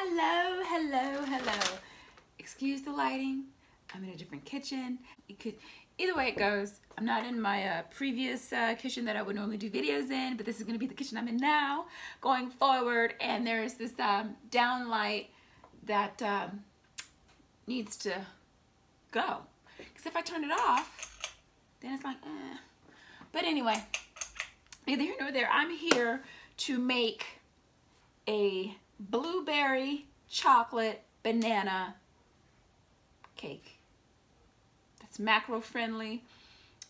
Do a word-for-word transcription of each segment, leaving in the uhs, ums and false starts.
Hello, hello, hello. Excuse the lighting. I'm in a different kitchen. It could, either way it goes. I'm not in my uh, previous uh, kitchen that I would normally do videos in, but this is gonna be the kitchen I'm in now going forward. And there's this um, down light that um, needs to go. Because if I turn it off, then it's like, eh. But anyway, neither here nor there. I'm here to make a blueberry chocolate banana cake that's macro friendly.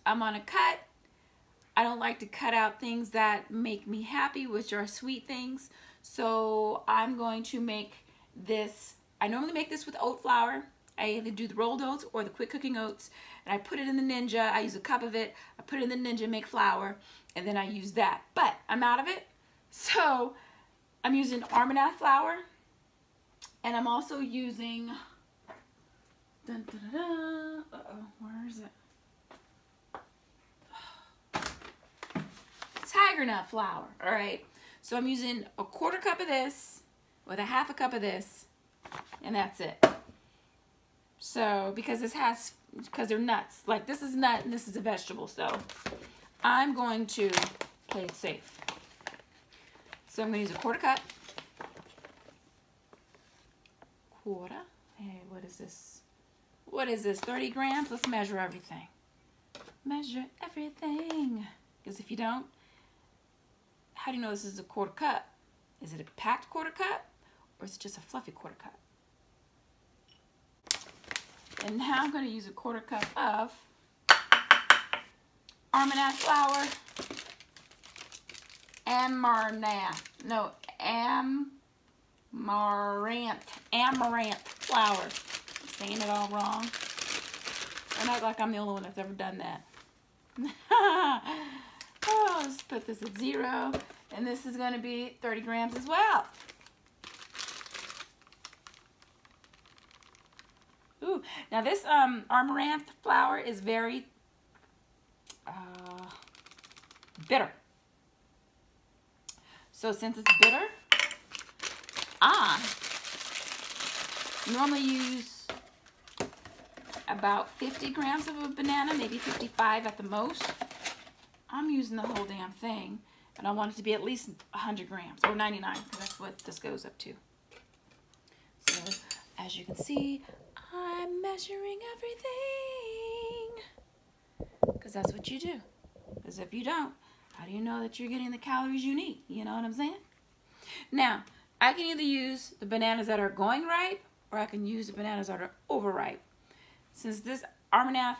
I'm on a cut. I don't like to cut out things that make me happy, which are sweet things. So I'm going to make this. I normally make this with oat flour. I either do the rolled oats or the quick cooking oats, and I put it in the Ninja. I use a cup of it. I put it in the Ninja, make flour, and then I use that. But I'm out of it, so I'm using Amaranth flour, and I'm also using, dun, dun, dun, dun. Uh-oh, where is it? Tigernut flour, all right? So I'm using a quarter cup of this with a half a cup of this, and that's it. So, because this has, because they're nuts. Like, this is nut and this is a vegetable, so I'm going to play it safe. So I'm going to use a quarter cup. Quarter. Hey, what is this? What is this? thirty grams? Let's measure everything. Measure everything. Because if you don't, how do you know this is a quarter cup? Is it a packed quarter cup? Or is it just a fluffy quarter cup? And now I'm going to use a quarter cup of Amaranth flour. Amaranth, no, amaranth, amaranth flour. I'm saying it all wrong. I'm not like I'm the only one that's ever done that. Oh, let's put this at zero. And this is going to be thirty grams as well. Ooh, now this um, amaranth flour is very uh, bitter. So since it's bitter, I normally use about fifty grams of a banana, maybe fifty-five at the most. I'm using the whole damn thing, and I want it to be at least one hundred grams, or ninety-nine, because that's what this goes up to. So as you can see, I'm measuring everything, because that's what you do, because if you don't, how do you know that you're getting the calories you need? You know what I'm saying? Now, I can either use the bananas that are going ripe, or I can use the bananas that are overripe. Since this amaranth,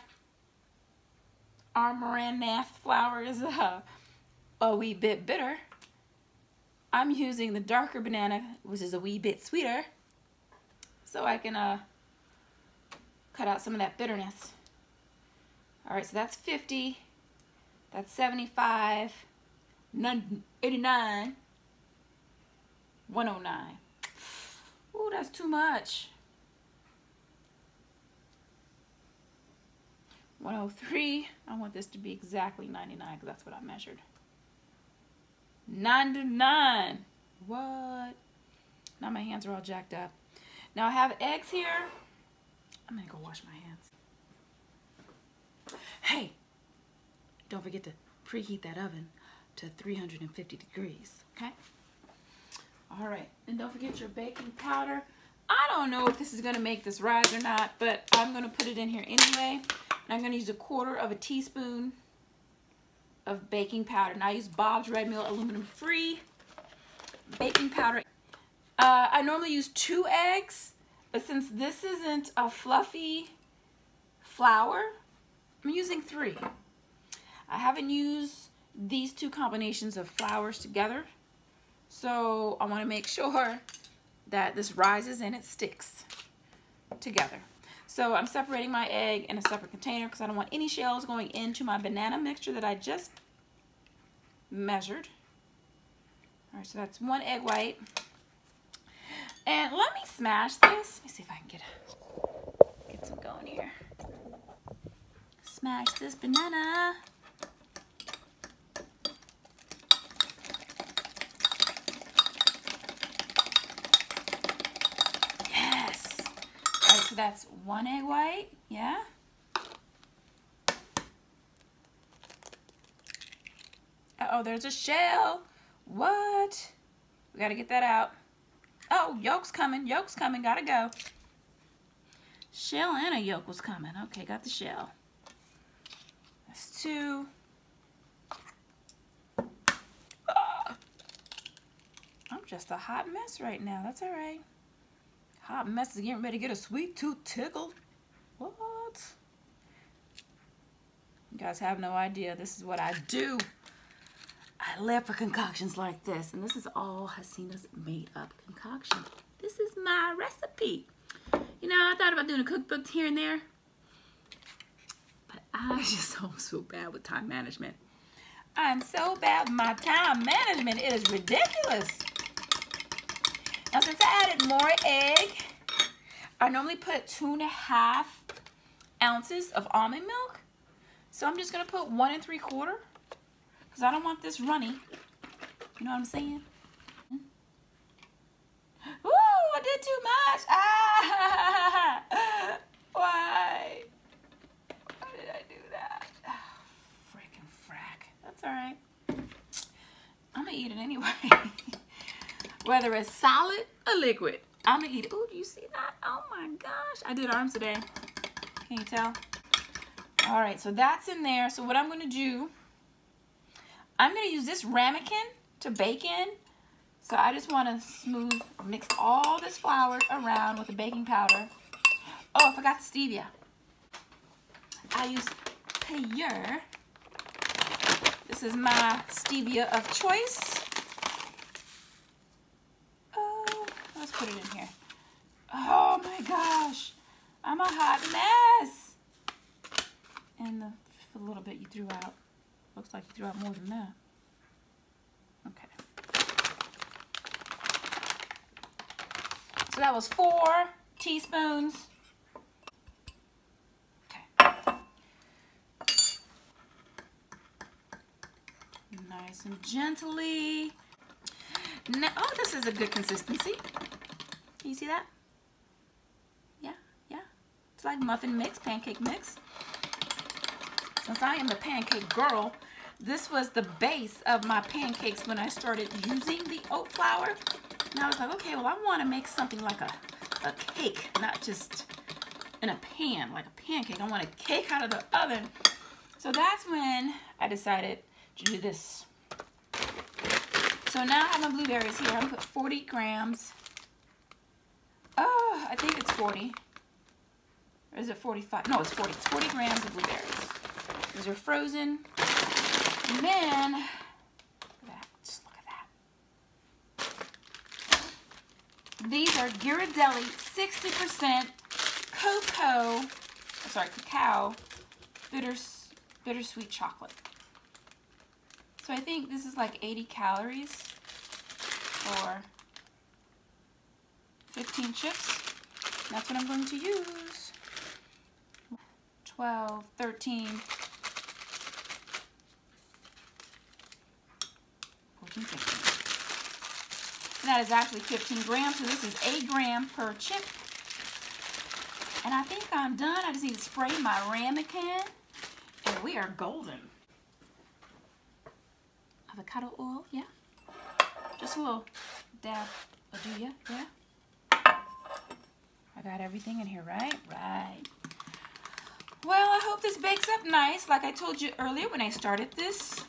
amaranth flour is a, a wee bit bitter, I'm using the darker banana, which is a wee bit sweeter, so I can uh, cut out some of that bitterness. All right, so that's fifty. That's seventy-five, eighty-nine, one oh nine. Ooh, that's too much. one oh three. I want this to be exactly ninety-nine because that's what I measured. ninety-nine. What? Now my hands are all jacked up. Now I have eggs here. I'm going to go wash my hands. Hey. Don't forget to preheat that oven to three hundred fifty degrees, okay? All right, and don't forget your baking powder. I don't know if this is gonna make this rise or not, but I'm gonna put it in here anyway. And I'm gonna use a quarter of a teaspoon of baking powder. And I use Bob's Red Mill aluminum-free baking powder. Uh, I normally use two eggs, but since this isn't a fluffy flour, I'm using three. I haven't used these two combinations of flours together, so I want to make sure that this rises and it sticks together. So I'm separating my egg in a separate container because I don't want any shells going into my banana mixture that I just measured. All right, so that's one egg white. And let me smash this. Let me see if I can get, get some going here. Smash this banana. So that's one egg white, yeah? Uh-oh, there's a shell. What? We gotta get that out. Oh, yolk's coming, yolk's coming, gotta go. Shell and a yolk was coming. Okay, got the shell. That's two. Oh, I'm just a hot mess right now. That's all right. Hot mess is getting ready to get a sweet tooth tickle. What? You guys have no idea. This is what I do. I live for concoctions like this. And this is all Hasina's made up concoction. This is my recipe. You know, I thought about doing a cookbook here and there, but I just always feel bad with time management. I'm so bad with my time management. It is ridiculous. Now, since I added more egg, I normally put two and a half ounces of almond milk. So I'm just going to put one and three quarter because I don't want this runny. You know what I'm saying? Ooh, I did too much. Ah, why? Why did I do that? Oh, freaking frack. That's all right. I'm going to eat it anyway. Whether it's solid or liquid, I'm going to eat it. Ooh, do you see that? Oh, my gosh. I did arms today. Can you tell? All right, so that's in there. So what I'm going to do, I'm going to use this ramekin to bake in. So I just want to smooth, mix all this flour around with the baking powder. Oh, I forgot the stevia. I use Pyure. This is my stevia of choice. Oh, let's put it in here. Oh my gosh, I'm a hot mess. And the a little bit you threw out. Looks like you threw out more than that. Okay. So that was four teaspoons. Okay. Nice and gently. Now, oh, this is a good consistency. Can you see that? Yeah, yeah. It's like muffin mix, pancake mix. Since I am the pancake girl, this was the base of my pancakes when I started using the oat flour. And I was like, okay, well, I want to make something like a, a cake, not just in a pan, like a pancake. I want a cake out of the oven. So that's when I decided to do this. So now I have my blueberries here. I'm going to put forty grams. Oh, I think it's forty. Or is it forty-five? No, it's forty. It's forty grams of blueberries. These are frozen. And then... these are Ghirardelli sixty percent cocoa, I'm sorry, cacao bitters, bittersweet chocolate. So I think this is like eighty calories or fifteen chips. That's what I'm going to use. twelve, thirteen, fourteen, fifteen. That is actually fifteen grams, so this is eight grams per chip. And I think I'm done. I just need to spray my ramekin, and we are golden. Avocado oil, yeah. Just a little dab of ya, yeah. I got everything in here, right? Right. Well, I hope this bakes up nice. Like I told you earlier when I started this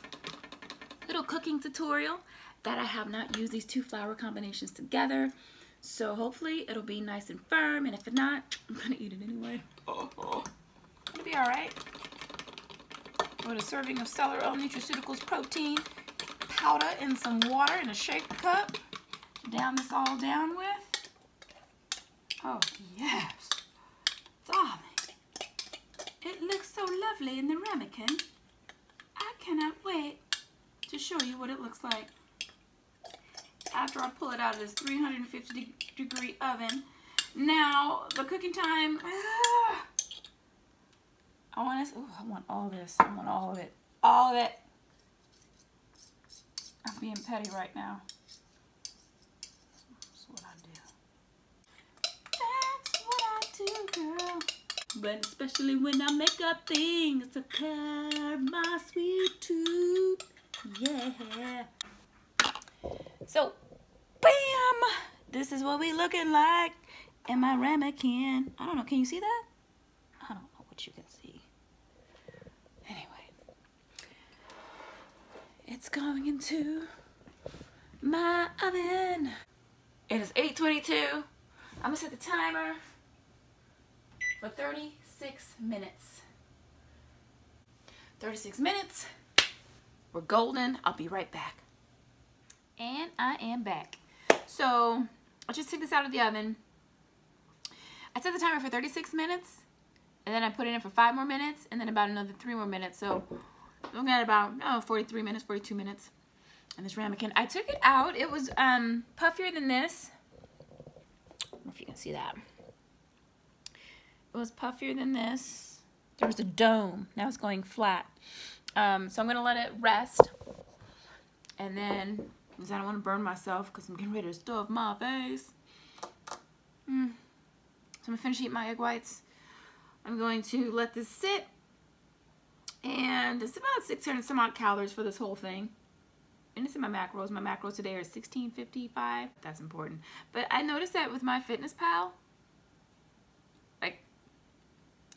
little cooking tutorial, that I have not used these two flour combinations together. So hopefully it'll be nice and firm, and if it's not, I'm gonna eat it anyway. Oh, oh. It'll be all right. With a serving of Cellar One Nutraceuticals protein powder and some water in a shaker cup. Down this all down with. Oh, yes. Darling, it looks so lovely in the ramekin. I cannot wait to show you what it looks like after I pull it out of this three hundred fifty degree oven. Now, the cooking time, ah, I want this, ooh, I want all this, I want all of it, all of it. I'm being petty right now. That's what I do. That's what I do. when, especially when I make up things to curb my sweet tooth. Yeah. So, bam! This is what we looking like in my ramekin. I don't know, can you see that? I don't know what you can see. Anyway. It's going into my oven. It is eight twenty-two. I'm gonna set the timer for thirty-six minutes. thirty-six minutes. We're golden. I'll be right back. And I am back. So I just took this out of the oven. I set the timer for thirty-six minutes, and then I put it in for five more minutes, and then about another three more minutes. So I'm at about oh, forty-three minutes, forty-two minutes. And this ramekin, I took it out. It was um, puffier than this. I don't know if you can see that. It was puffier than this. There was a dome. Now it's going flat. Um, so I'm gonna let it rest, and then. I don't want to burn myself because I'm getting ready to stuff my face. Mm. So I'm going to finish eating my egg whites. I'm going to let this sit. And it's about six hundred some odd calories for this whole thing. And it's in my macros. My macros today are sixteen fifty-five. That's important. But I noticed that with MyFitnessPal, like,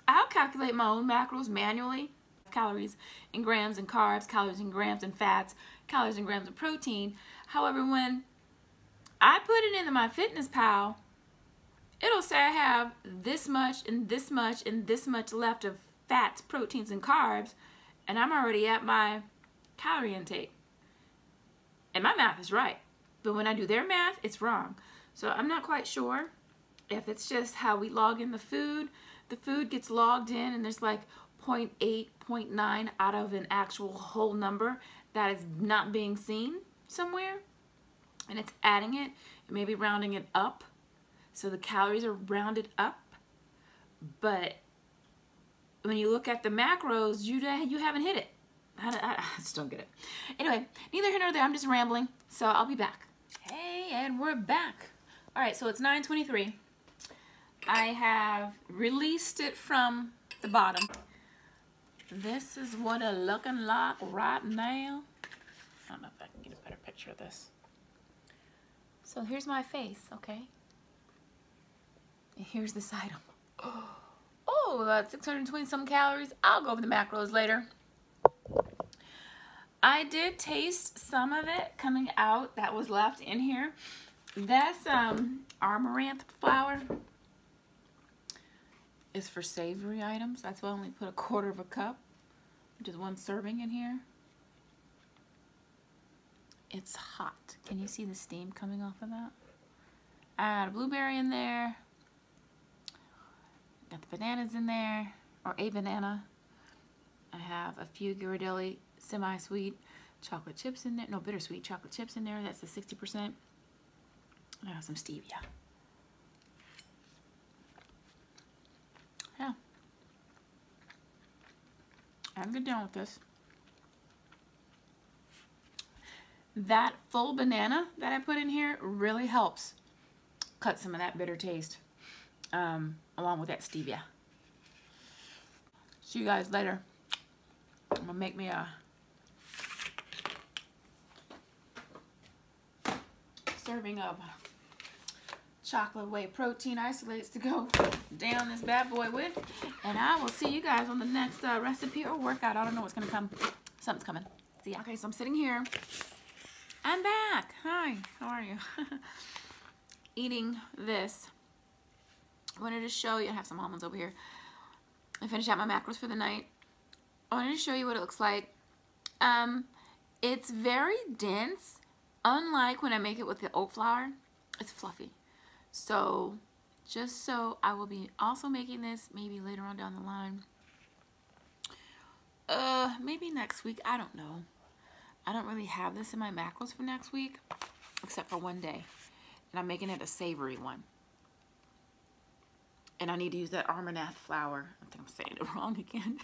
I'll calculate my own macros manually. Calories in grams and carbs, calories in grams and fats, calories in grams of protein. However, when I put it into my fitness pal, it'll say I have this much and this much and this much left of fats, proteins, and carbs, and I'm already at my calorie intake. And my math is right, but when I do their math, it's wrong. So I'm not quite sure if it's just how we log in the food. The food gets logged in, and there's like zero point eight, zero point nine out of an actual whole number that is not being seen somewhere, and it's adding it and maybe rounding it up, so the calories are rounded up. But when you look at the macros, you you haven't hit it. I, I, I just don't get it. Anyway, neither here nor there. I'm just rambling, so I'll be back. Hey, and we're back. All right, so it's nine twenty-three. I have released it from the bottom. This is what it's looking like right now. I don't know if I can get a better picture of this. So here's my face, okay? And here's this item. Oh, about six hundred twenty some calories. I'll go over the macros later. I did taste some of it coming out that was left in here. That's um, amaranth flour. Is for savory items. That's why I only put a quarter of a cup, which is one serving in here. It's hot. Can you see the steam coming off of that? Add a blueberry in there. Got the bananas in there, or a banana. I have a few Ghirardelli semi-sweet chocolate chips in there. No, bittersweet chocolate chips in there. That's the sixty percent. I have some stevia. Yeah, I can get down with this. That full banana that I put in here really helps cut some of that bitter taste um, along with that stevia. See you guys later. I'm gonna make me a serving of chocolate whey protein isolates to go down this bad boy with, and I will see you guys on the next uh, recipe or workout. I don't know what's gonna come. Something's coming. See ya. Okay, so I'm sitting here. I'm back. Hi, how are you? Eating this. I wanted to show you. I have some almonds over here. I finished out my macros for the night. I wanted to show you what it looks like. Um, it's very dense, unlike when I make it with the oat flour. It's fluffy. So, just so I will be also making this maybe later on down the line. Uh, maybe next week. I don't know. I don't really have this in my macros for next week, except for one day, and I'm making it a savory one. And I need to use that amaranth flour. I think I'm saying it wrong again.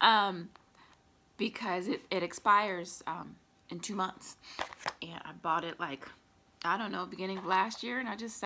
um, because it it expires um in two months, and I bought it like, I don't know, beginning of last year, and I just